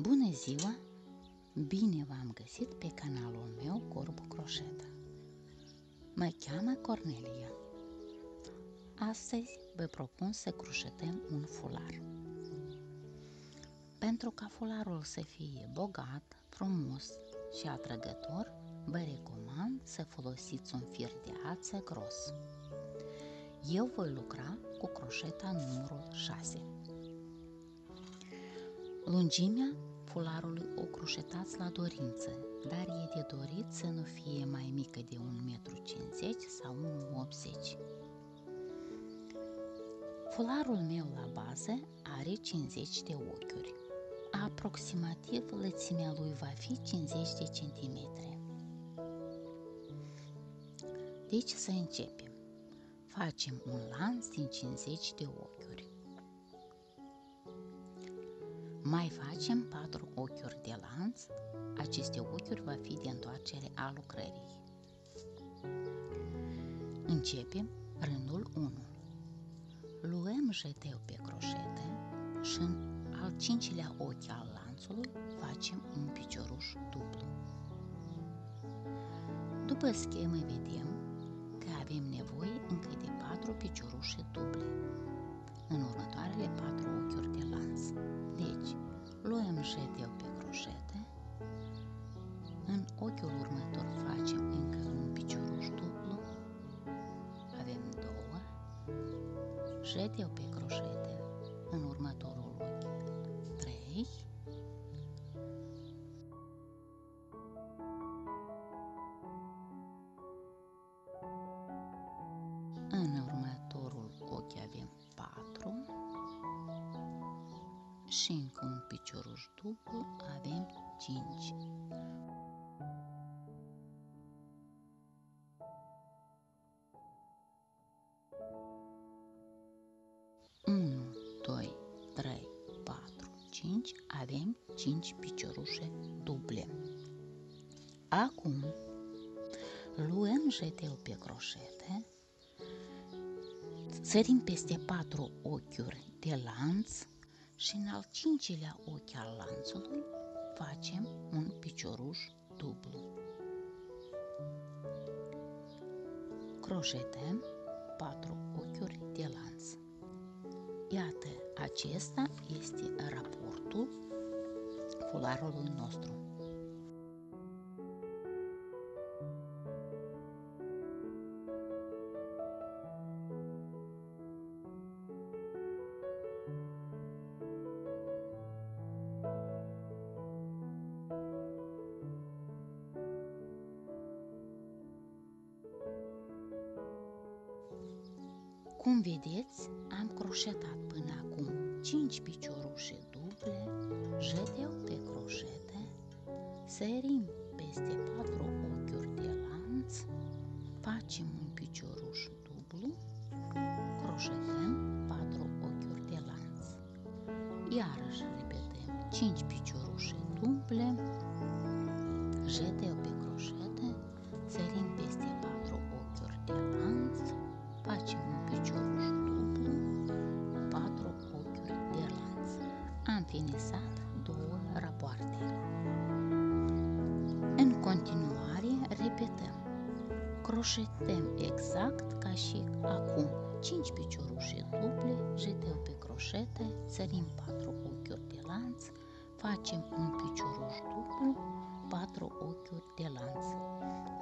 Bună ziua! Bine v-am găsit pe canalul meu Corbu Croșeta. Mă cheamă Cornelia. Astăzi vă propun să croșetăm un fular. Pentru ca fularul să fie bogat, frumos și atrăgător, vă recomand să folosiți un fir de ață gros. Eu voi lucra cu croșeta numărul 6. Lungimea fularului o croșetați la dorință, dar e de dorit să nu fie mai mică de 1,50 m sau 1,80 m. Fularul meu la bază are 50 de ochiuri. Aproximativ lățimea lui va fi 50 de centimetri. Deci să începem. Facem un lanț din 50 de ochiuri. Mai facem 4 ochiuri de lanț. Aceste ochiuri va fi de întoarcere a lucrării. Începem rândul 1. Luăm jeteu pe croșetă și în al 5-lea ochi al lanțului facem un picioruș dublu. După schemă vedem că avem nevoie încă de 4 piciorușe duble în următoarele 4 ochiuri de lanț. Deci, luăm jeteu pe croșetă, în ochiul următor facem încă un picioruș dublu, avem 2, jeteu pe croșetă, în următorul ochi 3, în următorul ochi avem 4 și încă un picioruș dublu, avem 5. Avem 5 piciorușe duble. Acum luăm jeteu pe croșete, sărim peste 4 ochiuri de lanț și în al 5-lea ochi al lanțului facem un picioruș dublu. Croșetăm 4 ochiuri de lanț. Iată, acesta este raportul fularului nostru. Cum vedeți, am croșetat până acum 5 piciorușe duble, jeteu pe croșetă, sărim peste 4 ochiuri de lanț, facem un picioruș dublu, croșetăm 4 ochiuri de lanț. Iarăși repetăm 5 piciorușe duble, jeteu pe croșetă, sărim peste 4 ochiuri de lanț, facem un picioruș dublu, 4 ochiuri de lanț. Am finisat 2 rapoarte. În continuare repetăm. Croșetăm exact ca și acum. 5 piciorușe duble, jeteu pe croșete, sărim 4 ochiuri de lanț, facem un picioruș dublu, 4 ochiuri de lanț.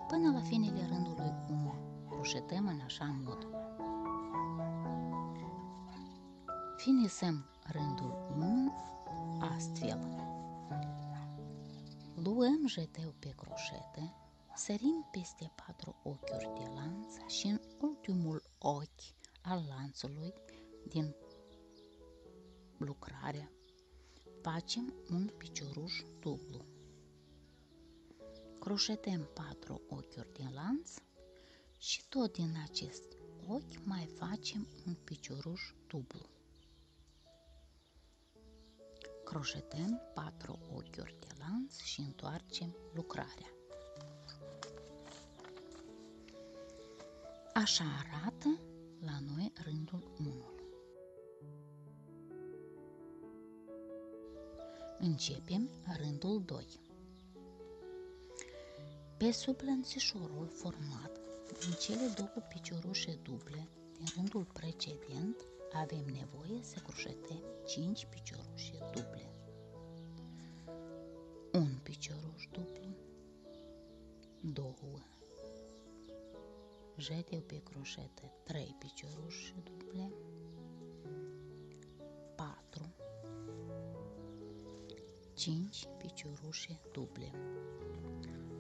Până la finele rândului 1. Croșetăm în așa mod. Finisăm rândul 1 astfel. Luăm jeteu pe croșetă, sărim peste 4 ochiuri de lanț și în ultimul ochi al lanțului din lucrare facem un picioruș dublu. Croșetăm 4 ochiuri de lanț și tot din acest ochi mai facem un picioruș dublu. Croșetăm 4 ochiuri de lanț și întoarcem lucrarea. Așa arată la noi rândul 1. Începem rândul 2. Pe sub lănțișorul format din cele două piciorușe duble din rândul precedent, avem nevoie să croșetăm 5 piciorușe duble. Un picioruș dublu, 2, jadeu pe croșetă 3 piciorușe duble, 4, 5 piciorușe duble.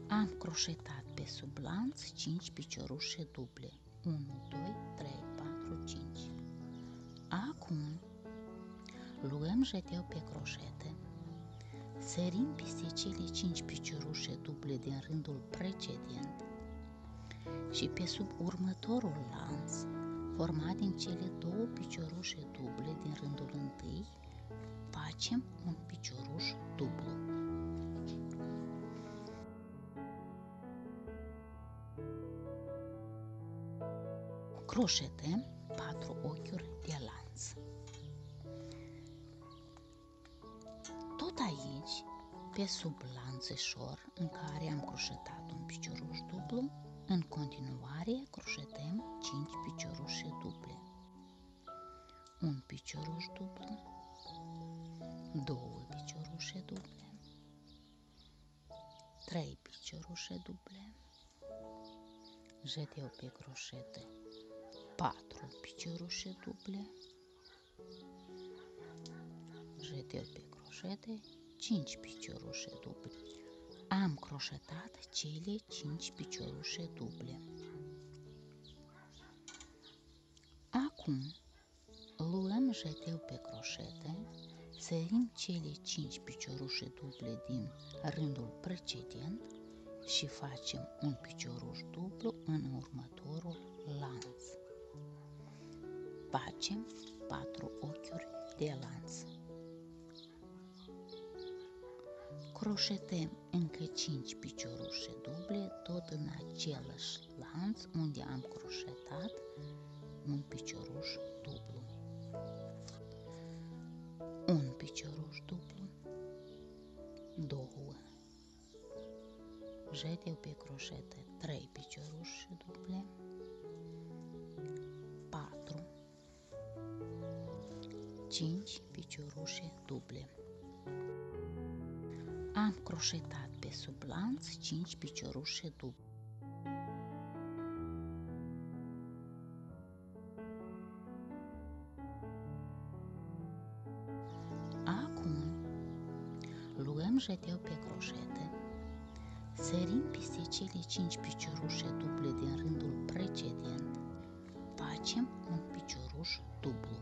Am croșetat pe sub lanț 5 piciorușe duble. 1, 2, 3, 4, 5. Acum luăm jeteu pe croșetă, sărim peste cele 5 piciorușe duble din rândul precedent și pe sub următorul lanț, format din cele două piciorușe duble din rândul întâi, facem un picioruș dublu. Croșetăm 4 ochiuri de lanț. Tot aici, pe sub lanțeșor în care am croșetat un picioruș dublu, în continuare croșetăm 5 piciorușe duble. Un picioruș dublu, 2 piciorușe duble, 3 piciorușe duble, jeteu pe croșetă 4 piciorușe duble, jeteu pe croșetă 5 piciorușe duble. Am croșetat cele 5 piciorușe duble. Acum luăm jeteu pe croșetă, sărim cele 5 piciorușe duble din rândul precedent și facem un picioruș dublu în următorul lanț. Facem 4 ochiuri de lanț. Croșetăm încă 5 piciorușe duble tot în același lanț unde am croșetat un picioruș dublu. Un picioruș dublu, 2, jeteu pe croșetă 3 piciorușe duble, 4, 5 piciorușe duble. Am croșetat pe sub lanț 5 piciorușe duble. Luăm jeteu pe croșetă, sărim peste cele 5 piciorușe duble din rândul precedent, facem un picioruș dublu.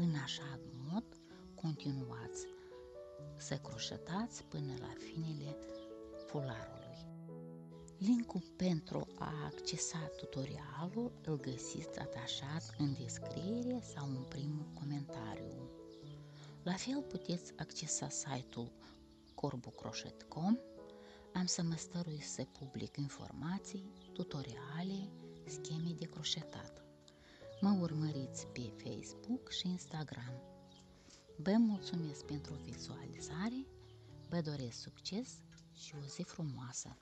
În așa mod, continuați să croșetați până la finele fularului. Linkul pentru a accesa tutorialul îl găsiți atașat în descriere sau în primul comentariu. La fel puteți accesa site-ul corbucrochet.com. Am să mă stărui să public informații, tutoriale, scheme de croșetat. Mă urmăriți pe Facebook și Instagram. Vă mulțumesc pentru vizualizare, vă Vă doresc succes și o zi frumoasă!